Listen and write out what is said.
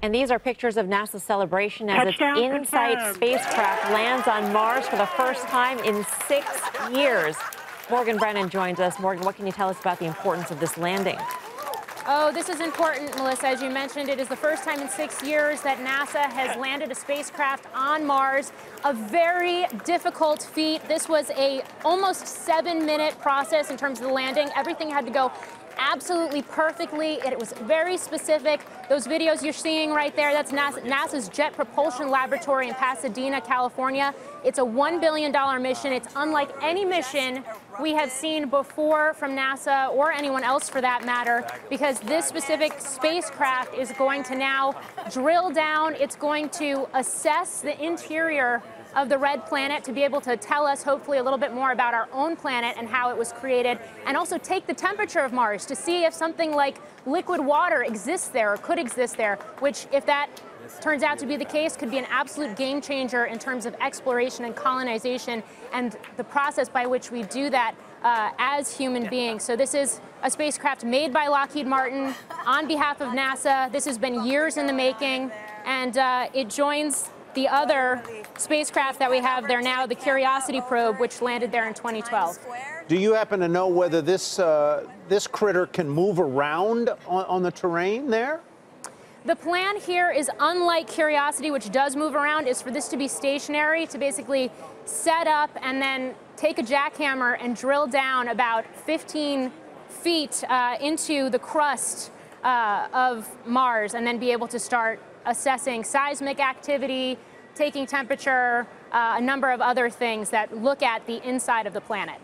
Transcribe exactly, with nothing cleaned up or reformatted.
And these are pictures of NASA's celebration as its InSight spacecraft lands on Mars for the first time in six years. Morgan Brennan joins us. Morgan, what can you tell us about the importance of this landing? Oh, this is important, Melissa. As you mentioned, it is the first time in six years that NASA has landed a spacecraft on Mars. A very difficult feat. This was a almost seven-minute process in terms of the landing. Everything had to go absolutely perfectly. It was very specific. Those videos you're seeing right there, that's NASA, NASA's Jet Propulsion Laboratory in Pasadena, California. It's a one billion dollar mission. It's unlike any mission we have seen before from NASA or anyone else for that matter, because this specific spacecraft is going to now drill down. It's going to assess the interior of the Red Planet to be able to tell us hopefully a little bit more about our own planet and how it was created, and also take the temperature of Mars to see if something like liquid water exists there or could exist there, which if that turns out to be the case could be an absolute game changer in terms of exploration and colonization and the process by which we do that uh, as human beings. So this is a spacecraft made by Lockheed Martin on behalf of NASA. This has been years in the making, and uh, it joins the other spacecraft that we have there now, the Curiosity probe, which landed there in twenty twelve. Do you happen to know whether this, uh, this critter can move around on, on the terrain there? The plan here is, unlike Curiosity, which does move around, is for this to be stationary, to basically set up and then take a jackhammer and drill down about fifteen feet uh, into the crust uh, of Mars, and then be able to start assessing seismic activity, taking temperature, uh, a number of other things that look at the inside of the planet.